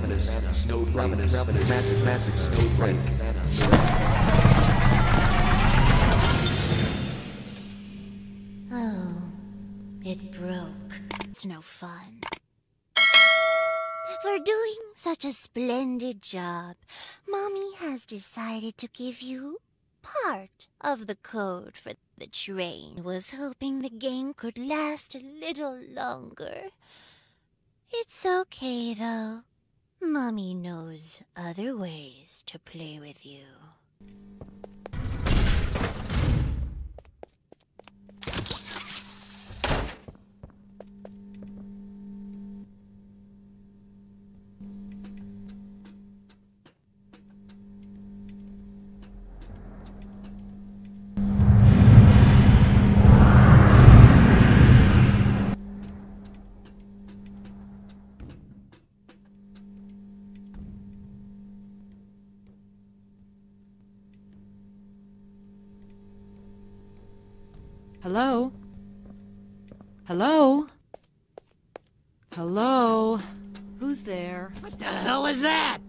ravenous, snow ravenous, massive snowflake. Oh, it broke. It's no fun. For doing such a splendid job, Mommy has decided to give you part of the code for the train. I was hoping the game could last a little longer. It's okay, though. Mommy knows other ways to play with you. Hello? Hello? Hello? Who's there? What the hell was that?